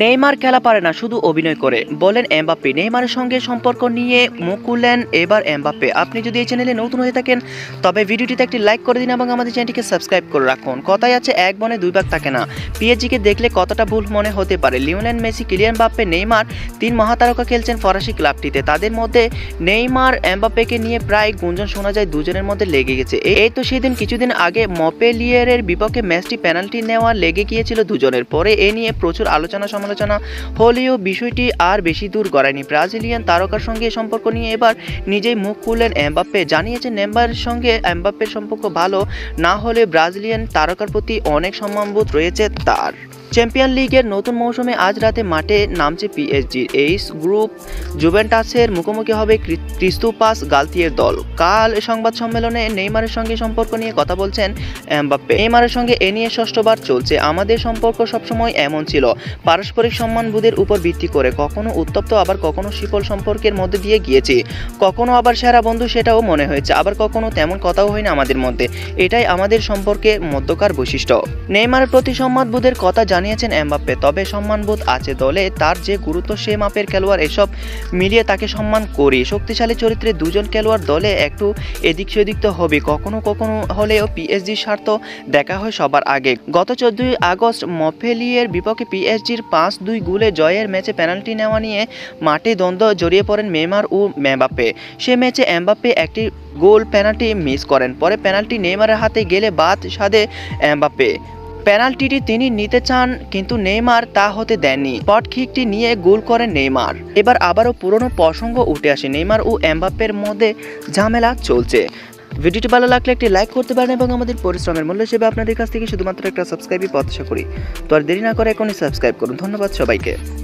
Neymar খেলা পারে না, শুধু অভিনয় করে, বলেন এমবাপ্পে। নেইমারের সঙ্গে সম্পর্ক নিয়ে মুখ খুললেন এবার এমবাপ্পে। আপনি যদি এই চ্যানেলে নতুন হয়ে থাকেন তবে ভিডিওটিতে একটি লাইক করে দিন এবং আমাদের চ্যানেলটিকে সাবস্ক্রাইব করে রাখুন। কথায় আছে এক বনে দুই ভাগ থাকে না। পিএসজিকে দেখলে কতটা ভুল মনে হতে পারে। Lionel Messi, Kylian Mbappe, Neymar তিন মহাতারকা খেলছেন ফরাসি ক্লাবটিতে। তাদের মধ্যে নেইমার এমবাপ্পেকে নিয়ে প্রায় গুঞ্জন শোনা যায় দুজনের মধ্যে লেগে গেছে। এই তো সেদিন কিছুদিন আগে মপেলিয়েরের বিপক্ষে ম্যাচটি পেনাল্টি নেওয়া লেগে গিয়েছিল দুজনের। পরে এ নিয়ে প্রচুর আলোচনা সমালোচনা হলেও বিষয়টি আর বেশি দূর গড়ায়নি। ব্রাজিলিয়ান তারকার সঙ্গে সম্পর্ক নিয়ে এবার নিজেই মুখ খুললেন এমবাপ্পে। জানিয়েছেন নেইমারের সঙ্গে এমবাপ্পের সম্পর্ক ভালো না হলে ব্রাজিলিয়ান তারকার প্রতি অনেক সম্মানবোধ রয়েছে তার। चैम्पियन लीगर नतून मौसुमे आज रात माठे नामছে পিএসজি। एस ग्रुप জুভেন্টাসের মুখোমুখি হবে ক্রিস্টোফাস গালতিয়ের দল। কাল সংবাদ সম্মেলনে নেইমারের সঙ্গে সম্পর্ক নিয়ে কথা বলছেন এমবাপ্পে। নেইমারের সঙ্গে এ নিয়ে ষষ্ঠবার চলছে। আমাদের সম্পর্ক সবসময় এমন ছিল, পারস্পরিক সম্মানবোধের উপর ভিত্তি করে, কখনো উত্তপ্ত আবার কখনো শিকল সম্পর্কের মধ্যে দিয়ে গিয়েছে, কখনো আবার সেরা বন্ধু সেটাও মনে হয়েছে, আবার কখনো তেমন কথাও হয় না আমাদের মধ্যে। এটাই আমাদের সম্পর্কের মধ্যকার বৈশিষ্ট্য। নেইমারের প্রতি সম্মানবোধের কথা নিয়েছেন এমবাপ্পে। তবে সম্মানবোধ আছে দলে, তার যে গুরুত্ব সে মাপের খেলোয়াড়, এসব মিলিয়ে তাকে সম্মান করি। শক্তিশালী চরিত্রে দুজন খেলোয়াড় দলে একটু এদিক সেদিক তো হবে, কখনো কখনো হলেও পিএসজির স্বার্থ দেখা হয় সবার আগে। গত 14 আগস্ট মপেলিয়ের বিপক্ষে পিএসজির 5-2 গোলে জয়ের ম্যাচে পেনাল্টি নেওয়া নিয়ে মাঠে দ্বন্দ্ব জড়িয়ে পড়েন নেইমার ও এমবাপ্পে। সে ম্যাচে এমবাপ্পে একটি গোল পেনাল্টি মিস করেন। পরে পেনাল্টি নেইমারের হাতে গেলে বাদ সাধে এমবাপ্পে। পেনাল্টিটি তিনি নিতে চান কিন্তু নেইমার তা হতে দেননি। স্পট কিকটি নিয়ে গোল করেন নেইমার। এবার আবারও পুরনো প্রসঙ্গ উঠে আসে, নেইমার ও এমবাপ্পের মধ্যে ঝামেলা চলছে। ভিডিওটি ভালো লাগলে একটি লাইক করতে পারেন এবং আমাদের পরিশ্রমের মূল্য হিসেবে আপনাদের কাছ থেকে শুধুমাত্র একটা সাবস্ক্রাইবই প্রত্যাশা করি। তো আর দেরি না করে এখনই সাবস্ক্রাইব করুন। ধন্যবাদ সবাইকে।